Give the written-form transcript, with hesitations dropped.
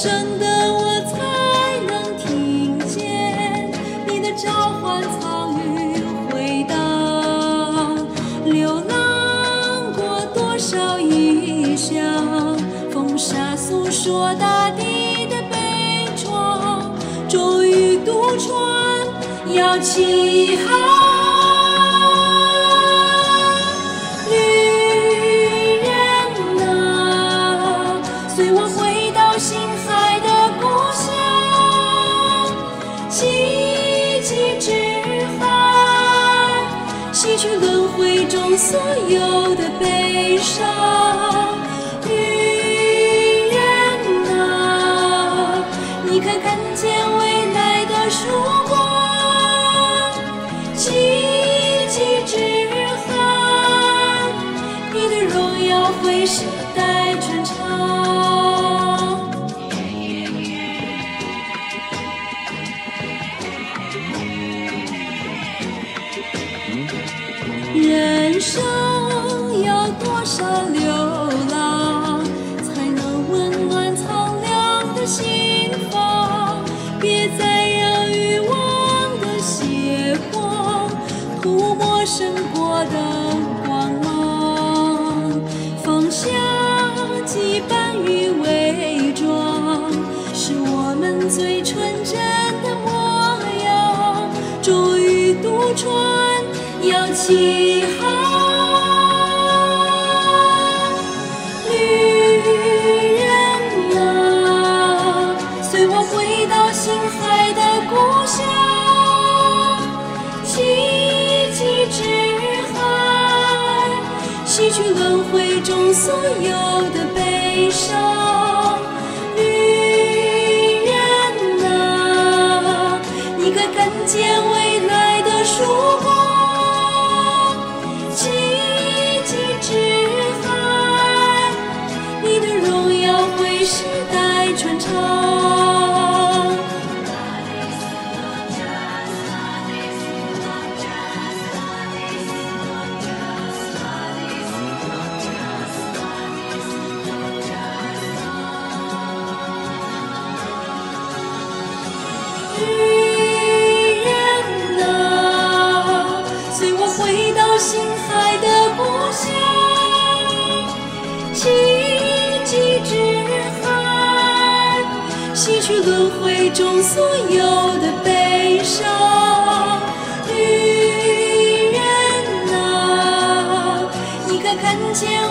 声的我才能听见你的召唤，草原回荡，流浪过多少异乡，风沙诉说大地的悲怆，终于渡船要起航。所有的悲伤，旅人啊，你可看见未来的曙光？奇迹之海，你的荣耀会世代传唱。人生要多少流浪，才能温暖苍凉的心房？别再让欲望的邪光涂抹生活的光芒，放下羁绊与伪装，是我们最纯真的模样。终于渡船要起航。洗去轮回中所有的悲伤，旅人啊，你可看见未来的曙光？奇迹之海，你的荣耀会世代传唱。轮回中所有的悲伤，旅人啊，你可看见？